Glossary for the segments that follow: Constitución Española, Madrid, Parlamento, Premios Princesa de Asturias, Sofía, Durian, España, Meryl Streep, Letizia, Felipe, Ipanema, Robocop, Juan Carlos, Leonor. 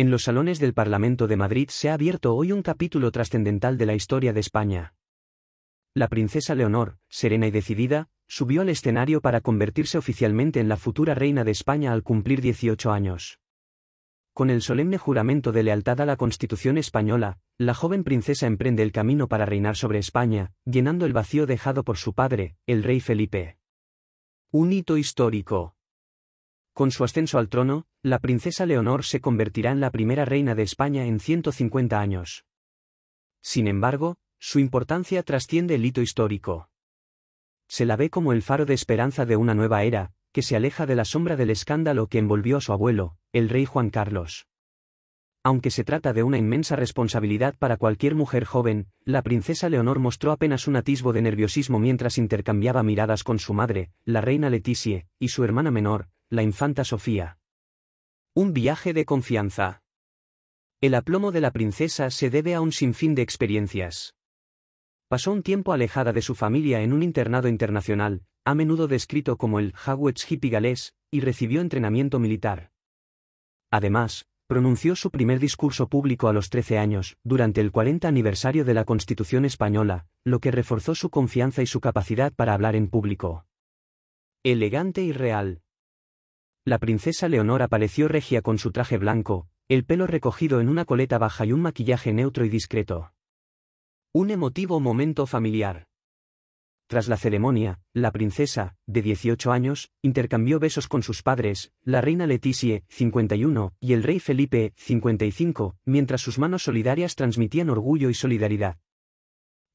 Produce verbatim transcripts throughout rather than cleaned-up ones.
En los salones del Parlamento de Madrid se ha abierto hoy un capítulo trascendental de la historia de España. La princesa Leonor, serena y decidida, subió al escenario para convertirse oficialmente en la futura reina de España al cumplir dieciocho años. Con el solemne juramento de lealtad a la Constitución Española, la joven princesa emprende el camino para reinar sobre España, llenando el vacío dejado por su padre, el rey Felipe. Un hito histórico. Con su ascenso al trono, la princesa Leonor se convertirá en la primera reina de España en ciento cincuenta años. Sin embargo, su importancia trasciende el hito histórico. Se la ve como el faro de esperanza de una nueva era, que se aleja de la sombra del escándalo que envolvió a su abuelo, el rey Juan Carlos. Aunque se trata de una inmensa responsabilidad para cualquier mujer joven, la princesa Leonor mostró apenas un atisbo de nerviosismo mientras intercambiaba miradas con su madre, la reina Letizia, y su hermana menor, la infanta Sofía. Un viaje de confianza. El aplomo de la princesa se debe a un sinfín de experiencias. Pasó un tiempo alejada de su familia en un internado internacional, a menudo descrito como el Howard's Hippie galés, y recibió entrenamiento militar. Además, pronunció su primer discurso público a los trece años, durante el cuarenta aniversario de la Constitución Española, lo que reforzó su confianza y su capacidad para hablar en público. Elegante y real. La princesa Leonor apareció regia con su traje blanco, el pelo recogido en una coleta baja y un maquillaje neutro y discreto. Un emotivo momento familiar. Tras la ceremonia, la princesa, de dieciocho años, intercambió besos con sus padres, la reina Letizia, cincuenta y uno, y el rey Felipe, cincuenta y cinco, mientras sus manos solidarias transmitían orgullo y solidaridad.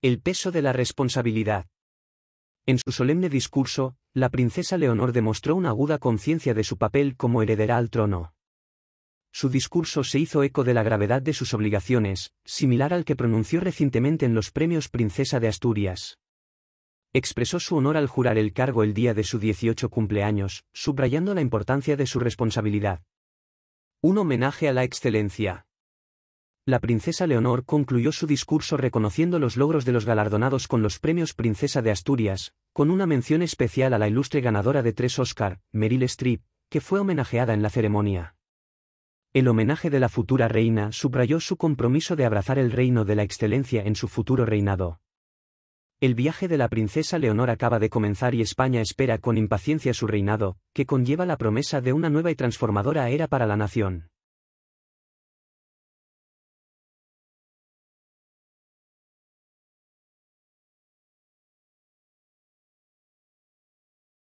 El peso de la responsabilidad. En su solemne discurso, la princesa Leonor demostró una aguda conciencia de su papel como heredera al trono. Su discurso se hizo eco de la gravedad de sus obligaciones, similar al que pronunció recientemente en los Premios Princesa de Asturias. Expresó su honor al jurar el cargo el día de su dieciocho cumpleaños, subrayando la importancia de su responsabilidad. Un homenaje a la excelencia. La princesa Leonor concluyó su discurso reconociendo los logros de los galardonados con los Premios Princesa de Asturias, con una mención especial a la ilustre ganadora de tres Óscar, Meryl Streep, que fue homenajeada en la ceremonia. El homenaje de la futura reina subrayó su compromiso de abrazar el reino de la excelencia en su futuro reinado. El viaje de la princesa Leonor acaba de comenzar y España espera con impaciencia su reinado, que conlleva la promesa de una nueva y transformadora era para la nación.